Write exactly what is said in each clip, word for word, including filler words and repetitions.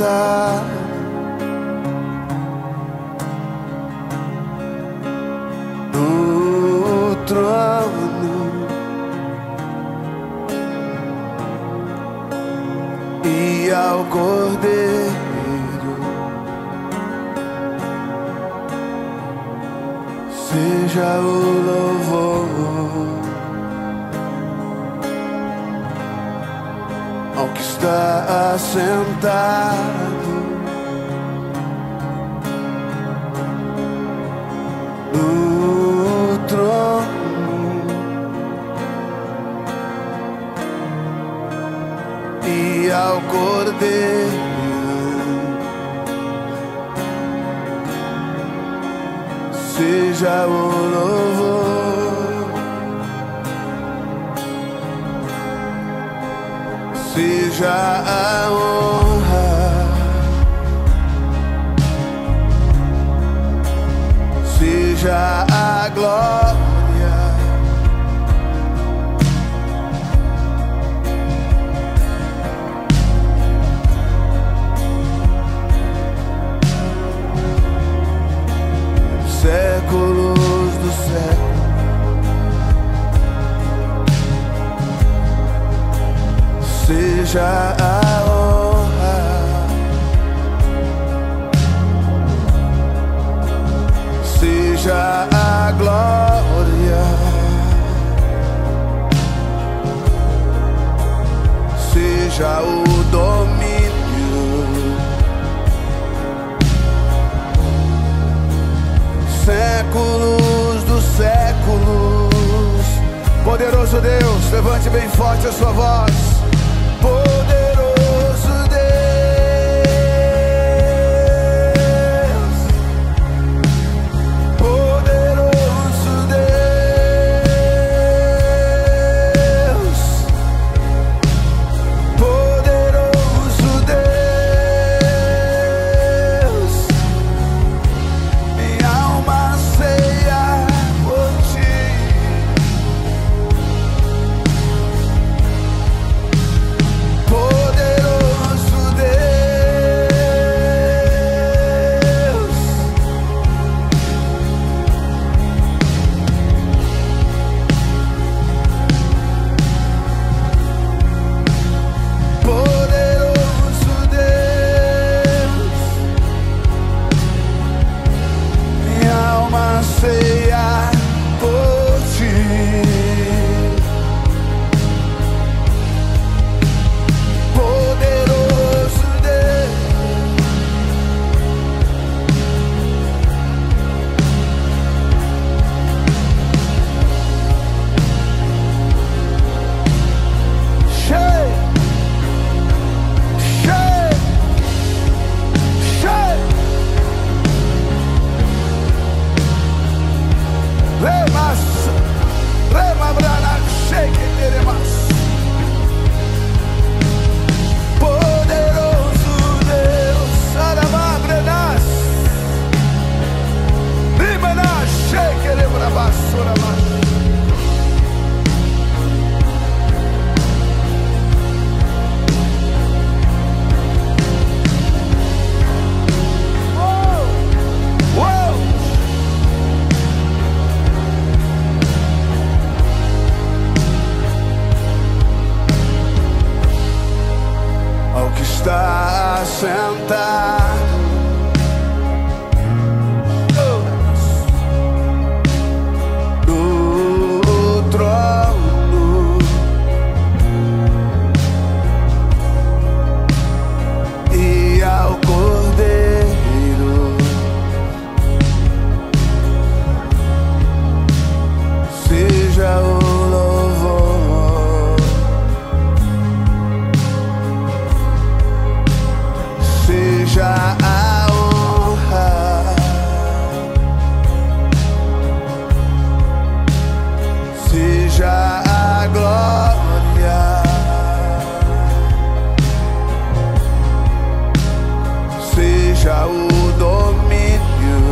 voltar. Do trono e ao Cordeiro seja o louvor. Ao que está assentado no trono e ao Cordeiro seja o louvor. Seja a honra, seja a glória, séculos do século. Seja a honra, seja a glória, seja o domínio, séculos dos séculos. Poderoso Deus, levante bem forte a sua voz. Poderoso Deus, poderoso Deus, poderoso Deus, minha alma anseia por ti. Está sentado no trono e ao Cordeiro seja o seja a honra, seja a glória, seja o domínio,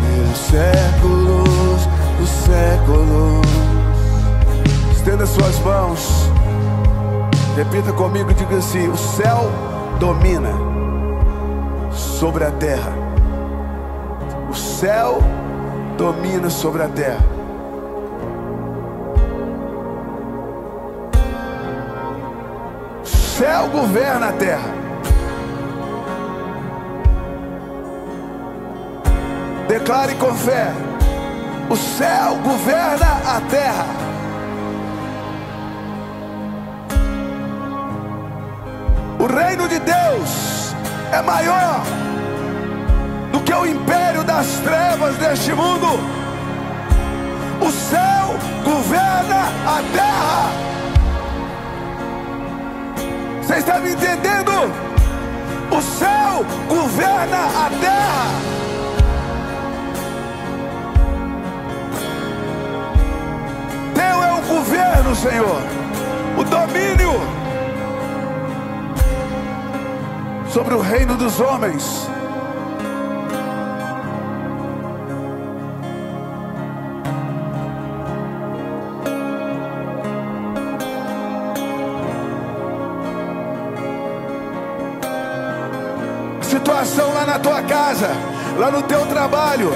pelos séculos dos séculos. Estenda suas mãos. Repita comigo e diga assim: o céu domina sobre a terra. O céu domina sobre a terra. O céu governa a terra. Declare com fé: o céu governa a terra. O reino de Deus é maior do que o império das trevas deste mundo. O céu governa a terra. Você está me entendendo? O céu governa a terra. Governo, Senhor, o domínio sobre o reino dos homens. A situação lá na tua casa, lá no teu trabalho,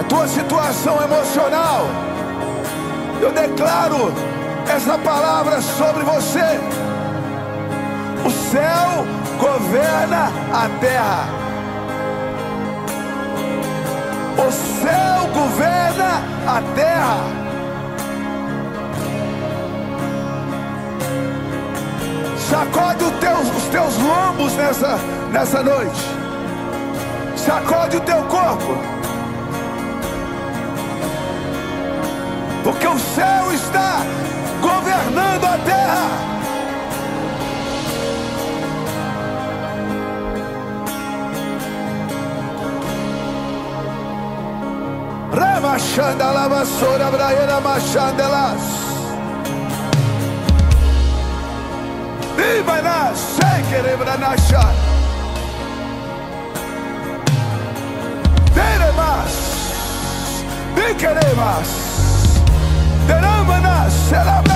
a tua situação emocional, eu declaro essa palavra sobre você. O céu governa a terra. O céu governa a terra. Sacode os teus, os teus lombos nessa, nessa noite. Sacode o teu corpo. Porque o céu está governando a terra. Ramachandala vassoura braera machandelas. Viva na sequebra na chá. Teremas. Viqueremas. Será